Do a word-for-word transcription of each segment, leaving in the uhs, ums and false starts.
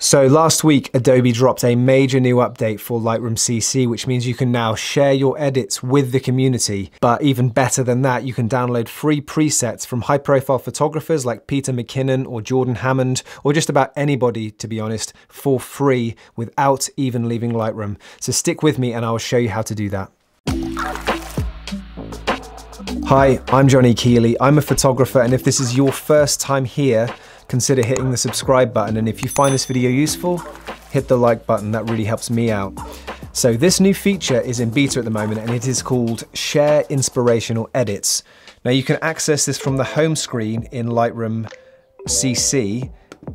So last week, Adobe dropped a major new update for Lightroom C C, which means you can now share your edits with the community. But even better than that, you can download free presets from high-profile photographers like Peter McKinnon or Jordan Hammond, or just about anybody, to be honest, for free without even leaving Lightroom. So stick with me and I'll show you how to do that. Hi, I'm Johnny Keeley. I'm a photographer, and if this is your first time here, consider hitting the subscribe button, and if you find this video useful, hit the like button. That really helps me out. So this new feature is in beta at the moment, and it is called Share Inspirational Edits. Now you can access this from the home screen in Lightroom C C.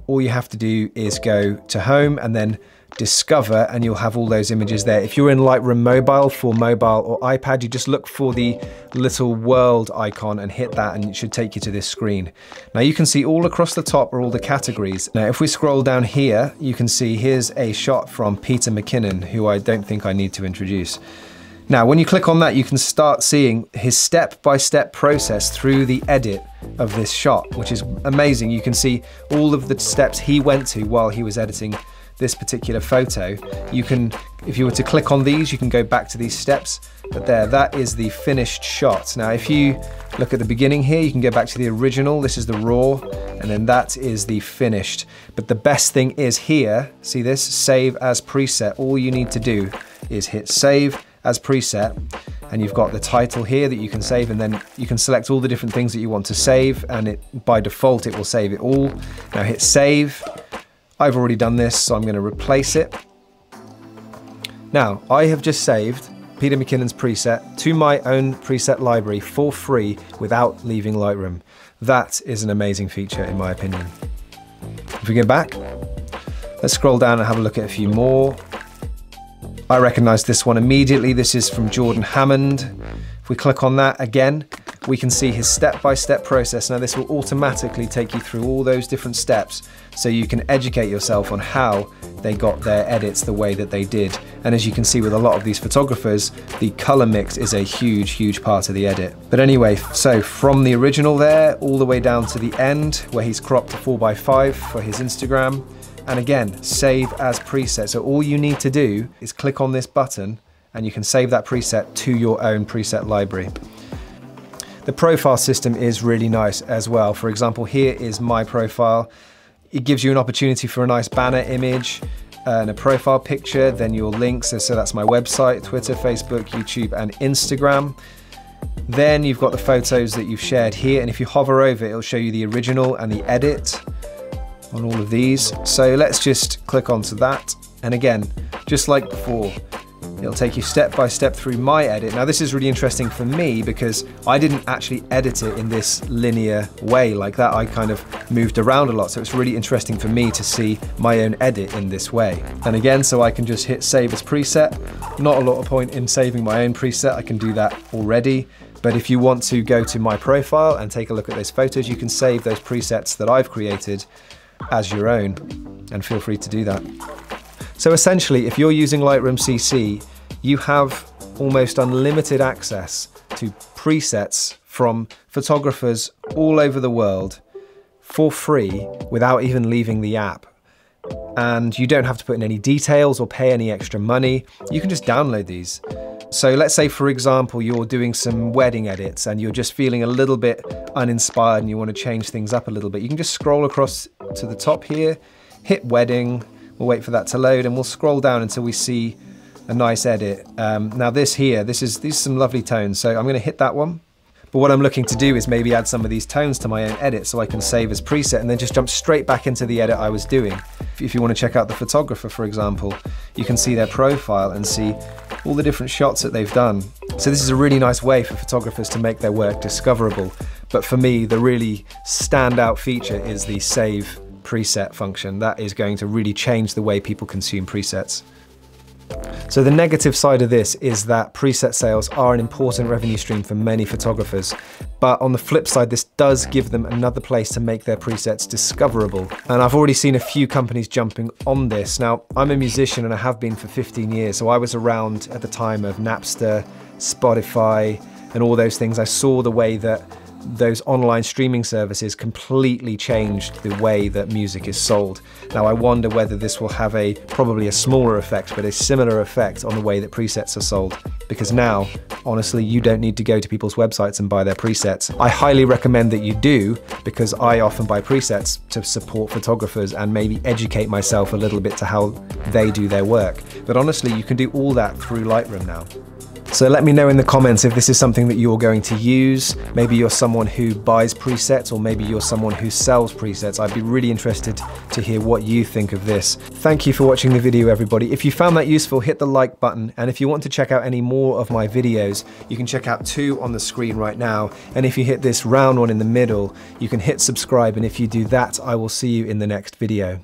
All you have to do is go to Home and then Discover, and you'll have all those images there. If you're in Lightroom Mobile for mobile or iPad, you just look for the little world icon and hit that, and it should take you to this screen. Now you can see all across the top are all the categories. Now if we scroll down here, you can see here's a shot from Peter McKinnon, who I don't think I need to introduce. Now when you click on that, you can start seeing his step-by-step process through the edit of this shot, which is amazing. You can see all of the steps he went to while he was editing this particular photo. You can, if you were to click on these, you can go back to these steps, but there, that is the finished shot. Now, if you look at the beginning here, you can go back to the original, this is the raw, and then that is the finished. But the best thing is here, see this, save as preset. All you need to do is hit save as preset, and you've got the title here that you can save, and then you can select all the different things that you want to save, and it by default, it will save it all. Now hit save. I've already done this, so I'm going to replace it. Now, I have just saved Peter McKinnon's preset to my own preset library for free without leaving Lightroom. That is an amazing feature, in my opinion. If we go back, let's scroll down and have a look at a few more. I recognize this one immediately. This is from Jordan Hammond. If we click on that again, we can see his step-by-step process. Now this will automatically take you through all those different steps, so you can educate yourself on how they got their edits the way that they did. And as you can see with a lot of these photographers, the color mix is a huge, huge part of the edit. But anyway, so from the original there, all the way down to the end where he's cropped to four by five for his Instagram. And again, save as preset. So all you need to do is click on this button and you can save that preset to your own preset library. The profile system is really nice as well. For example, here is my profile. It gives you an opportunity for a nice banner image and a profile picture, then your links. So that's my website, Twitter, Facebook, YouTube, and Instagram. Then you've got the photos that you've shared here. And if you hover over, it'll show you the original and the edit on all of these. So let's just click onto that. And again, just like before, it'll take you step by step through my edit. Now this is really interesting for me because I didn't actually edit it in this linear way like that. I kind of moved around a lot. So it's really interesting for me to see my own edit in this way. And again, so I can just hit save as preset. Not a lot of point in saving my own preset. I can do that already. But if you want to go to my profile and take a look at those photos, you can save those presets that I've created as your own, and feel free to do that. So essentially, if you're using Lightroom C C, you have almost unlimited access to presets from photographers all over the world for free without even leaving the app. And you don't have to put in any details or pay any extra money. You can just download these. So let's say, for example, you're doing some wedding edits and you're just feeling a little bit uninspired and you want to change things up a little bit. You can just scroll across to the top here, hit wedding, we'll wait for that to load, and we'll scroll down until we see a nice edit. Um, now this here, this is, these are some lovely tones, so I'm going to hit that one. But what I'm looking to do is maybe add some of these tones to my own edit so I can save as preset and then just jump straight back into the edit I was doing. If you want to check out the photographer, for example, you can see their profile and see all the different shots that they've done. So this is a really nice way for photographers to make their work discoverable. But for me, the really standout feature is the save preset function. That is going to really change the way people consume presets. So the negative side of this is that preset sales are an important revenue stream for many photographers. But on the flip side, this does give them another place to make their presets discoverable. And I've already seen a few companies jumping on this. Now, I'm a musician and I have been for fifteen years. So I was around at the time of Napster, Spotify, and all those things. I saw the way that those online streaming services completely changed the way that music is sold. Now I wonder whether this will have a, probably a smaller effect, but a similar effect on the way that presets are sold. Because now, honestly, you don't need to go to people's websites and buy their presets. I highly recommend that you do, because I often buy presets to support photographers and maybe educate myself a little bit to how they do their work. But honestly, you can do all that through Lightroom now. So let me know in the comments if this is something that you're going to use. Maybe you're someone who buys presets, or maybe you're someone who sells presets. I'd be really interested to hear what you think of this. Thank you for watching the video, everybody. If you found that useful, hit the like button. And if you want to check out any more of my videos, you can check out two on the screen right now. And if you hit this round one in the middle, you can hit subscribe. And if you do that, I will see you in the next video.